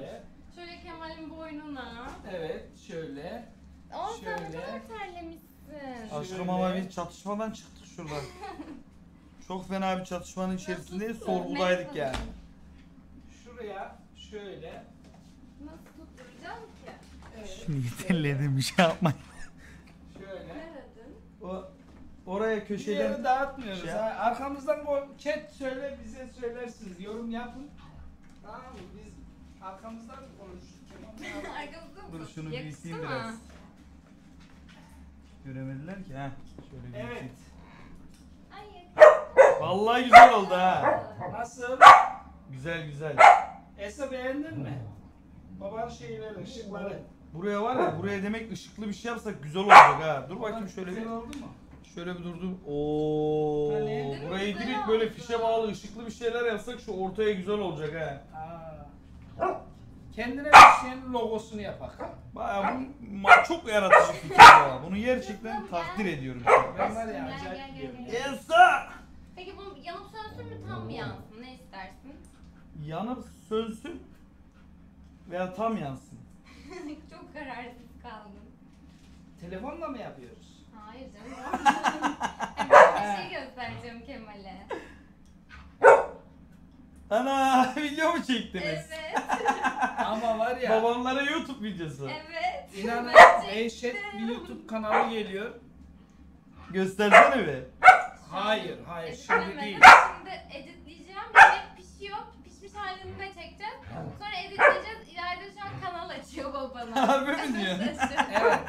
Şöyle Kemal'in boynuna. Evet şöyle. On şöyle. Sen ne kadar terlemişsin. Aşkım ama bir çatışmadan çıktık şuradan. Çok fena bir çatışmanın içerisindeyiz, sorgulaydık yani. Şuraya şöyle. Nasıl tutturacağım ki? Evet. Şimdi yeterledim bir şey yapmayın. Şöyle. O, oraya köşeden... Yarı dağıtmıyoruz şey. Ha. Arkamızdan chat söyle, bize söylersiniz. Yorum yapın. Tamam mı? Biz arkamızdan konuşuruz. Arkamızdan konuşuruz. Dur şunu büyüteyim biraz. Göremediler ki ha. Şöyle büyüteyim. Evet. Vallahi güzel oldu ha. Nasıl? Güzel güzel. Esa beğendin mi? Baban şeyleri, ışıkları. Buraya var ya, buraya demek ışıklı bir şey yapsak güzel olacak ha. Dur bakayım şöyle bir. Şöyle bir durdum. Oo. Burayı direkt böyle fişe bağlı ışıklı bir şeyler yapsak şu ortaya güzel olacak ha. Kendine bir şeyin logosunu yapak. Bayağı bu çok yaratıcı fikir ya. Bunu gerçekten takdir ediyorum. Ben var ya acayip diyorum. Esa! Peki bu yanıp sönsün mü tam mı yansın? Ne istersin? Yanıp sönsün. Veya tam yansın. Çok kararsız kaldım. Telefonla mı yapıyoruz? Hayır canım. Ben bir şey göstereceğim Kemal'e. Ana video mu çektiniz? Evet. Ama var ya. Babamlara YouTube videosu. Evet. İnanın eşit bir YouTube kanalı geliyor. Göstersene be. Hayır, hayır şimdi, şimdi değil. Şimdi editleyeceğim. Yemek pişiyor. Pişmiş halini de çekeceğiz. Sonra editleyeceğiz. İleride şu an kanal açıyor babana. Abi mi diyor? Evet.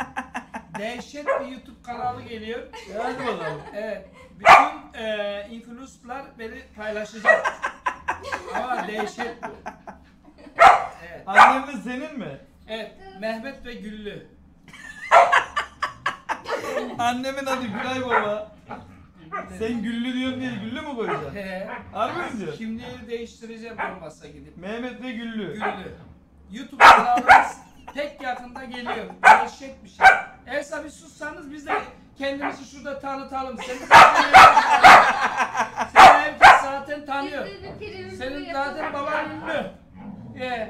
Dehşet bir YouTube kanalı geliyor. Hadi bakalım. Evet. Bütün e, influencerlar beni paylaşacak. Ama dehşet bu. Evet. Annem senin mi? Evet. Mehmet ve Güllü. Annemin adı Gülay baba. Sen Güllü diyorsun diye Güllü mü koyacaksın? He. Harbi mi diyorsun? Kimliği değiştireceğim olmasa gidip. Mehmet ve Güllü. Güllü. YouTube kanalımız pek yakında geliyor. Dehşet bir şey. Elsa bir sussanız biz de kendimizi şurada tanıtalım. Seni zaten, seni herkes zaten tanıyor. Senin zaten baban ünlü. Ee,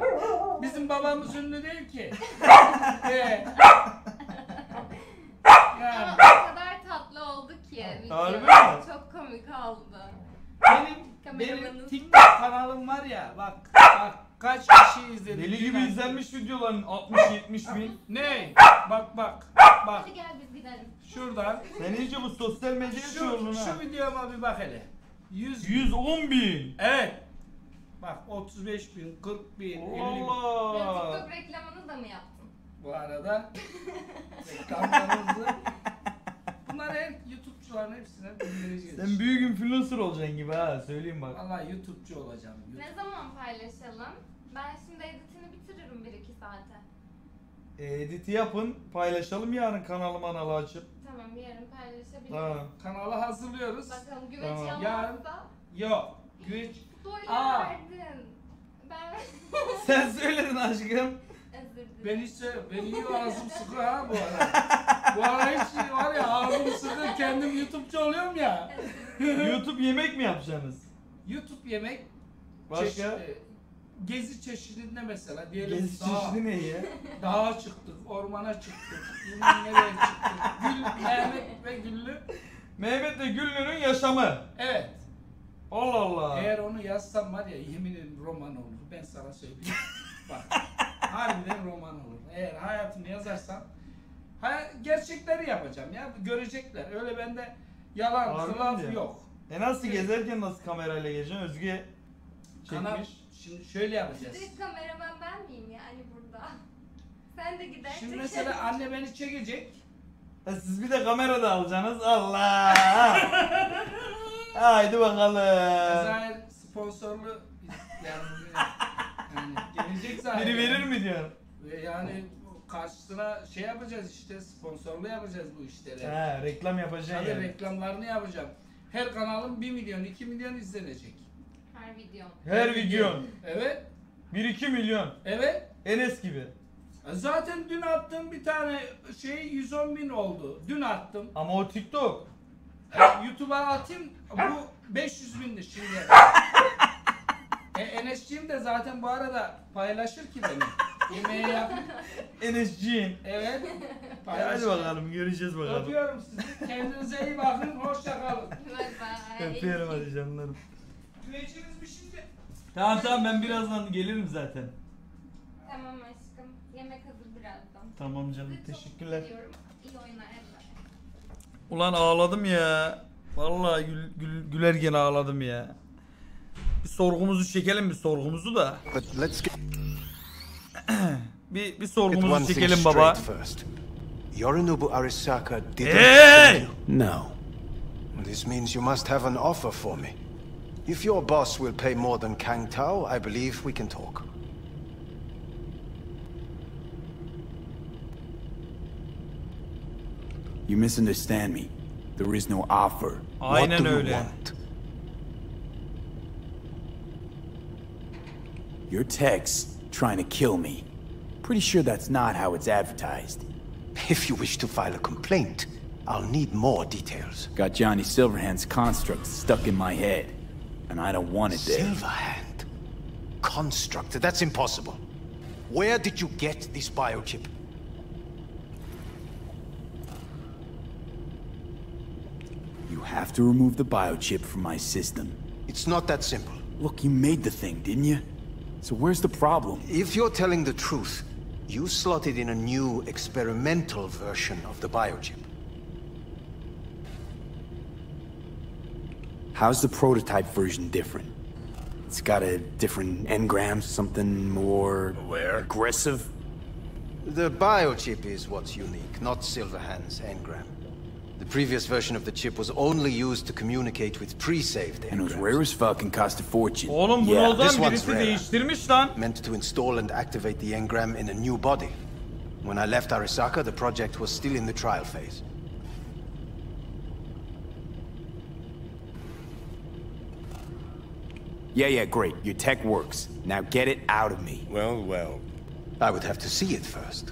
bizim babamız ünlü değil ki. Ee, yani. Ama o kadar tatlı oldu ki. Harbi çok komik oldu. Benim, benim TikTok kanalım var ya bak, bak kaç kişi izledi. Deli gibi izlenmiş videoların altmış yetmiş bin. Ne? Bak bak bak. Hadi gel biz gidelim. Şuradan. Sen iyice bu sosyal medyaya şu, şu videoma bir bak hele. yüz on bin. Evet. Bak otuz beş bin, kırk bin, elli bin. Allah. TikTok reklamını da mı yaptın? Bu arada reklamlarımızı bunlar hep YouTube'cuların hepsine bildireceğiz. Sen büyük influencer olacaksın gibi ha, söyleyeyim bak. Valla YouTube'cu olacağım. YouTube. Ne zaman paylaşalım? Ben şimdi editini bitiririm bir iki saate. E, editi yapın, paylaşalım yarın kanalıma analı açıp. Tamam, yarın paylaşabiliriz. Kanalı hazırlıyoruz. Bakalım güveç tamam. Yanmazsa. Yok, güveç. Spoiler verdin. Ben... Sen söyledin aşkım. Ben hiç ben iyi ağzım sıkı ha bu ara. Bu ara hiç şey var ya ağzım sıkı kendim YouTube'cu oluyorum ya. YouTube yemek mi yapacaksınız? YouTube yemek başka çeşidi, gezi çeşidinde mesela diyelim. Gezi çeşidi ne ya? Dağa çıktık, ormana çıktık, nereye çıktık? Gül, Mehmet ve Güllü. Mehmet ve Güllü'nün yaşamı. Evet. Allah Allah. Eğer onu yazsam var ya yemin ederim roman olur. Ben sana söyleyeyim. Bak. Harbiden roman olur. Eğer hayatını yazarsam gerçekleri yapacağım ya. Görecekler. Öyle bende yalan, zılan yok. E nasıl evet. Gezerken nasıl kamerayla gezeceksin? Özge çekmiş. Kanal, şimdi şöyle yapacağız. Direkt kameraman ben miyim yani burada? Sen de gidersin. Şimdi mesela anne beni çekecek. E siz bir de kamera da alacaksınız. Allah! Haydi bakalım. Zahir sponsorlu yani. Yani gelecek zaten. Biri verir mi diyor? Yani karşısına şey yapacağız işte, sponsorlu yapacağız bu işleri. He, reklam yapacağız yani. Reklamlarını yapacağım. Her kanalım bir milyon, iki milyon izlenecek. Her video. Her video. Evet. bir iki milyon. Evet. Enes gibi. Zaten dün attığım bir tane şey yüz on bin oldu. Dün attım. Ama o TikTok. Yani YouTube'a atayım bu beş yüz bindi şimdi. E, Enes'ciğim de zaten bu arada paylaşır ki beni. Yemeği yap. Enes'ciğim. Evet. Paylaşır. Hadi bakalım göreceğiz bakalım. Öpüyorum sizi. Kendinize iyi bakın. Hoşça kalın. Bye bye. Öpüyorum hadi canlarım. Güveciniz mi şimdi? Tamam tamam ben birazdan gelirim zaten. Tamam aşkım. Yemek hazır birazdan. Tamam canım size teşekkürler. İyi oyunlar. Ulan ağladım ya. Vallahi gül, gül, gülerken ağladım ya. Bir sorgumuzu çekelim bir sorgumuzu da. bir bir sorgumuzu çekelim baba. Yorinobu Arasaka didn't hey! No. This means you must have an offer for me. If your boss will pay more than Kang Tao, I believe we can talk. You misunderstand me. There is no offer. Aynen What do öyle. You want? Your text trying to kill me. Pretty sure that's not how it's advertised. If you wish to file a complaint, I'll need more details. Got Johnny Silverhand's construct stuck in my head, and I don't want it there. Silverhand? Construct? That's impossible. Where did you get this biochip? You have to remove the biochip from my system. It's not that simple. Look, you made the thing, didn't you? So where's the problem? If you're telling the truth, you slotted in a new experimental version of the biochip. How's the prototype version different? It's got a different engram, something more... Where? Aggressive? The biochip is what's unique, not Silverhand's engram. The previous version of the chip was only used to communicate with pre-saved engrams. And it was rare as fuck and cost a fortune. Oğlum, yeah, this, this one's rare. Meant to install and activate the engram in a new body. When I left Arasaka, the project was still in the trial phase. Yeah, yeah, great. Your tech works. Now get it out of me. Well, well. I would have to see it first.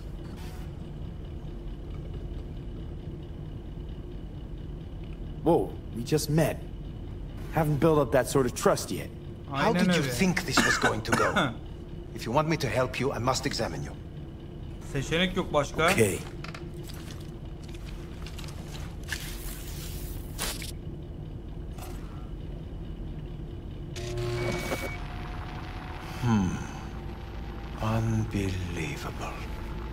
Whoa, we just met. Haven't built up that sort of trust yet. How did you think this was going to go? If you want me to help you, I must examine you. Seçenek yok başka. Okay. Hmm. Unbelievable.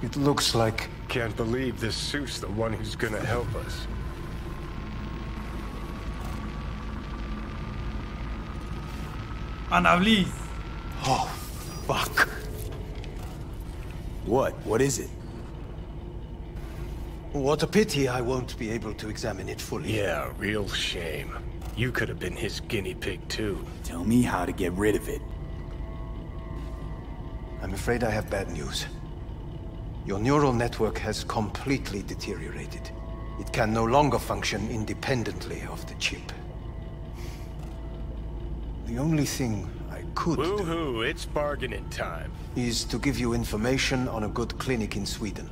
It looks like... Can't believe this Seuss, the one who's gonna help us. Anavlis. Oh, fuck. What? What is it? What a pity I won't be able to examine it fully. Yeah, real shame. You could have been his guinea pig, too. Tell me how to get rid of it. I'm afraid I have bad news. Your neural network has completely deteriorated. It can no longer function independently of the chip. The only thing I could do... Woohoo, it's bargaining time. ...is to give you information on a good clinic in Sweden.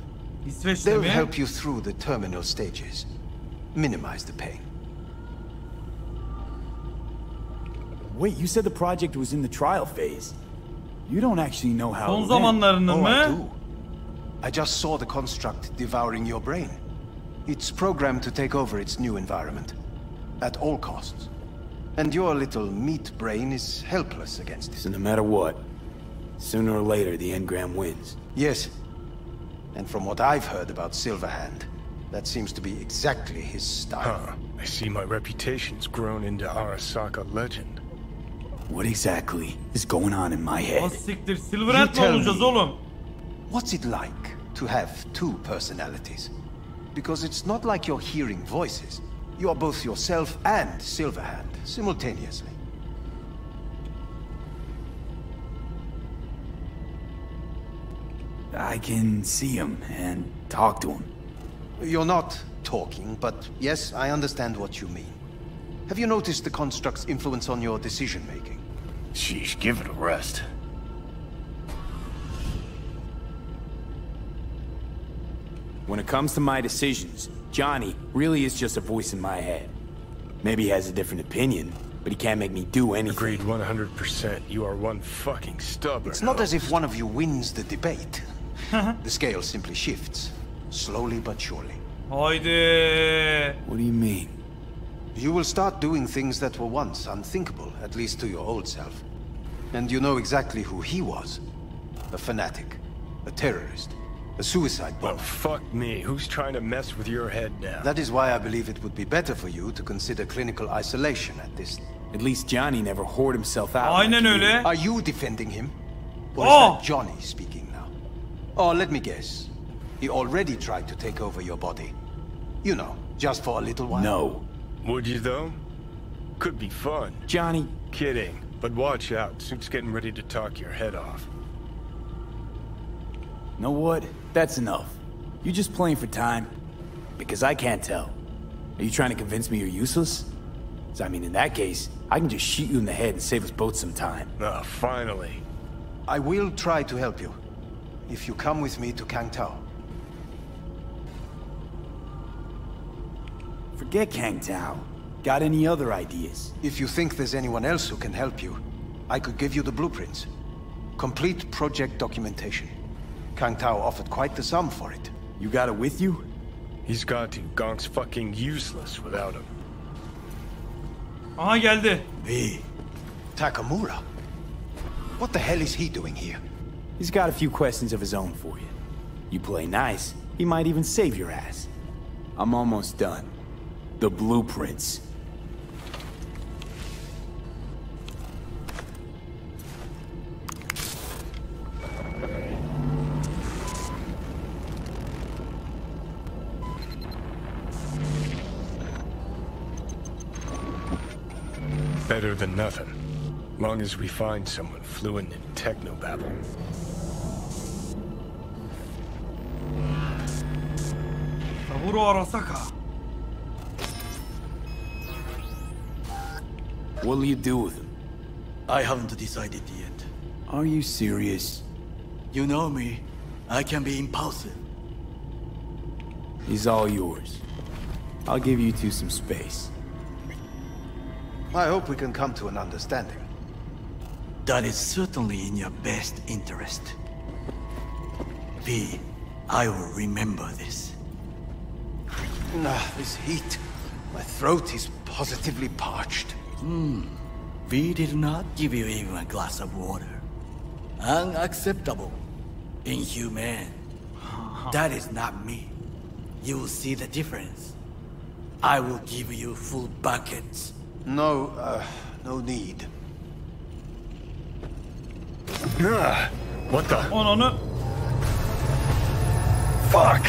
They'll help you through the terminal stages. Minimize the pain. Wait, you said the project was in the trial phase. You don't actually know how. Oh, I do. I just saw the construct devouring your brain. It's programmed to take over its new environment. At all costs. And your little meat brain is helpless against it. So no matter what, sooner or later the engram wins. Yes. And from what I've heard about Silverhand, that seems to be exactly his style. Huh. I see my reputation's grown into Arasaka legend. What exactly is going on in my head? You tell me, what's it like to have two personalities? Because it's not like you're hearing voices. You are both yourself and Silverhand simultaneously. I can see him and talk to him. You're not talking, but yes, I understand what you mean. Have you noticed the construct's influence on your decision-making? Sheesh, give it a rest. When it comes to my decisions, Johnny really is just a voice in my head. Maybe he has a different opinion, but he can't make me do anything. Agreed one hundred percent. You are one fucking stubborn. It's not host. As if one of you wins the debate. The scale simply shifts. Slowly but surely. Haydi. What do you mean? You will start doing things that were once unthinkable, at least to your old self. And you know exactly who he was. A fanatic. A terrorist. A suicide bomber. Well, fuck me. Who's trying to mess with your head now? That is why I believe it would be better for you to consider clinical isolation at this... At least Johnny never whored himself out. Aynen like öyle. You. Are you defending him? Or oh. Is that Johnny speaking now? Oh, let me guess. He already tried to take over your body. You know, just for a little while. No. Would you, though? Could be fun. Johnny. Kidding. But watch out. Soup's getting ready to talk your head off. Know what? That's enough. You just playing for time? Because I can't tell. Are you trying to convince me you're useless? So, I mean, in that case, I can just shoot you in the head and save us both some time. Ah, oh, finally. I will try to help you. If you come with me to Kang Tao. Forget Kang Tao. Got any other ideas? If you think there's anyone else who can help you, I could give you the blueprints. Complete project documentation. Kang Tao offered quite the sum for it. You got it with you? He's got to. Gong's fucking useless without him. Aha geldi. The Takamura? What the hell is he doing here? He's got a few questions of his own for you. You play nice, he might even save your ass. I'm almost done. The blueprints. Better than nothing. Long as we find someone fluent in technobabble. Takamura Arasaka. What'll you do with him? I haven't decided yet. Are you serious? You know me. I can be impulsive. He's all yours. I'll give you two some space. I hope we can come to an understanding. That is certainly in your best interest. V, I will remember this. Nah, this heat. My throat is positively parched. Hmm. V did not give you even a glass of water. Unacceptable. Inhumane. That is not me. You will see the difference. I will give you full buckets. No, uh, no need. Nah, what the? Oh no, no. Fuck!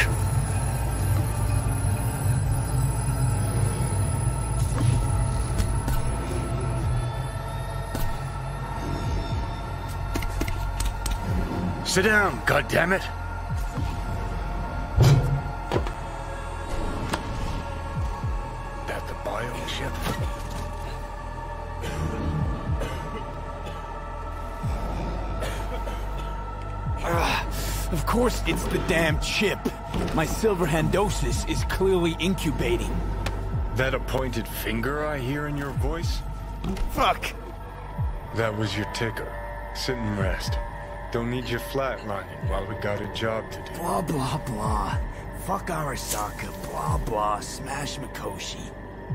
Sit down, goddammit. That the biochip? Of course it's the damn chip. My silver handosis is clearly incubating. That a pointed finger I hear in your voice? Fuck! That was your ticker. Sit and rest. Don't need you flatlining while we got a job to do. Blah, blah, blah. Fuck Arasaka, blah, blah. Smash Mikoshi.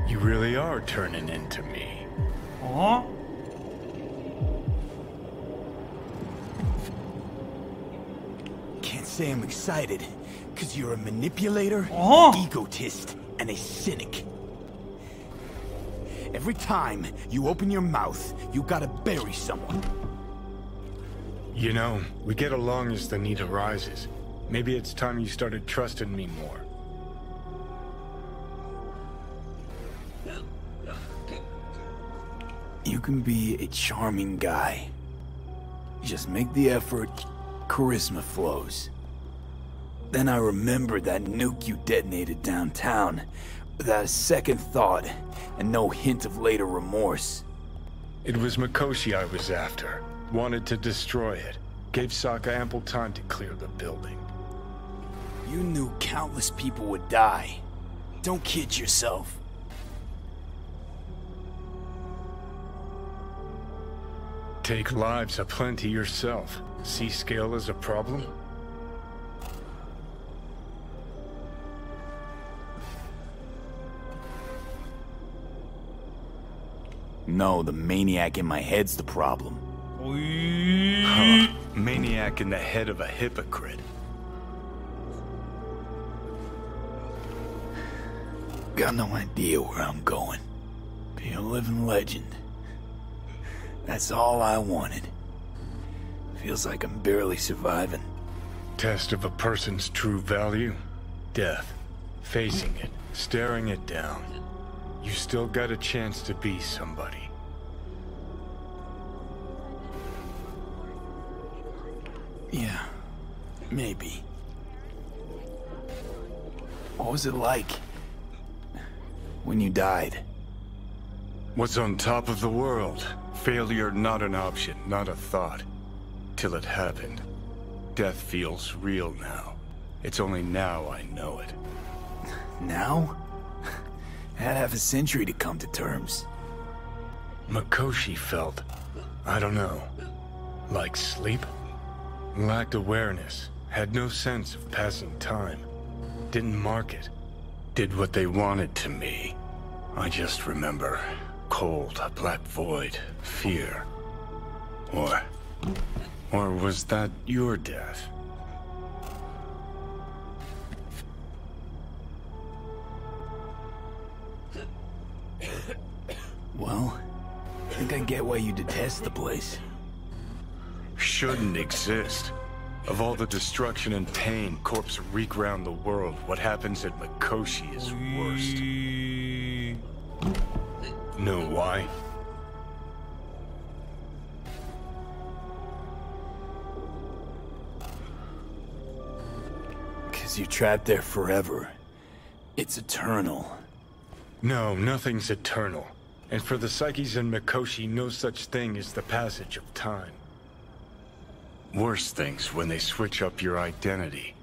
You really are turning into me. Huh? Say I'm excited, because you're a manipulator, oh. an egotist, and a cynic. Every time you open your mouth, you gotta bury someone. You know, we get along as the need arises. Maybe it's time you started trusting me more. You can be a charming guy. Just make the effort, charisma flows. Then I remembered that nuke you detonated downtown, without a second thought, and no hint of later remorse. It was Mikoshi I was after. Wanted to destroy it. Gave Saka ample time to clear the building. You knew countless people would die. Don't kid yourself. Take lives aplenty yourself. See scale as a problem? No, the maniac in my head's the problem. Huh. Maniac in the head of a hypocrite. Got no idea where I'm going. Be a living legend. That's all I wanted. Feels like I'm barely surviving. Test of a person's true value? Death. Facing it. Staring it down. You still got a chance to be somebody. Yeah. Maybe. What was it like when you died? What's on top of the world? Failure not an option, not a thought. Till it happened. Death feels real now. It's only now I know it. Now? Had half a century to come to terms. Mikoshi felt, I don't know, like sleep? Lacked awareness, Had no sense of passing time. Didn't mark it. Did what they wanted to me. I just remember cold, a black void, fear. Or... or was that your death? Well, I think I get why you detest the place. Shouldn't exist. Of all the destruction and pain corpse wreak round the world, what happens at Mikoshi is worst. Know why? Because you're trapped there forever. It's eternal. No, nothing's eternal. And for the psyches in Mikoshi, no such thing as the passage of time. Worse things when they switch up your identity,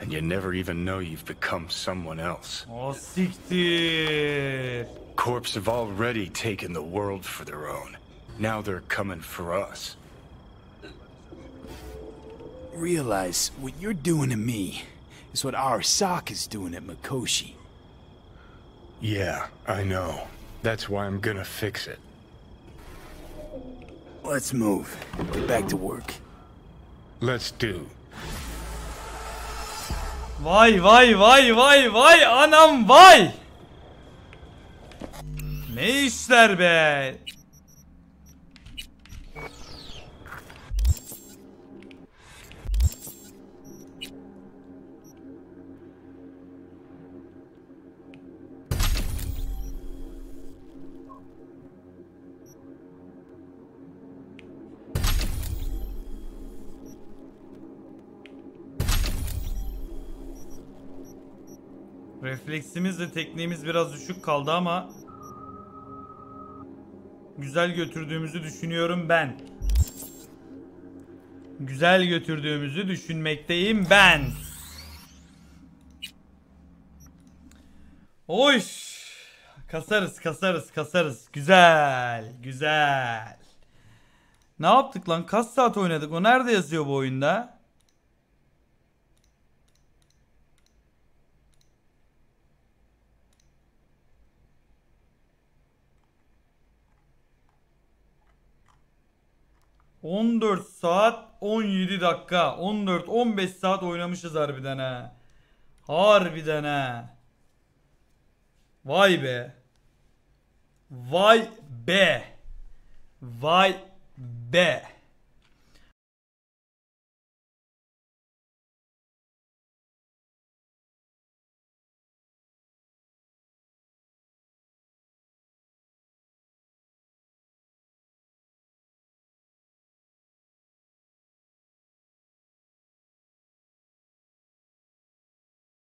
and you never even know you've become someone else. Oh, corpse have already taken the world for their own. Now they're coming for us. Realize what you're doing to me is what Arasaka is doing at Mikoshi. Yeah, I know. That's why I'm gonna fix it. Let's move. Get back to work. Let's do. Vay vay vay vay vay anam vay. Ne işler be? Refleksimizle tekniğimiz biraz düşük kaldı ama güzel götürdüğümüzü düşünüyorum ben. Güzel götürdüğümüzü düşünmekteyim ben. Oy! Kasarız, kasarız, kasarız. Güzel, güzel. Ne yaptık lan? Kaç saat oynadık? O nerede yazıyor bu oyunda? on dört saat on yedi dakika on dört on beş saat oynamışız harbiden ha. Harbiden ha. Vay be. Vay be. Vay be.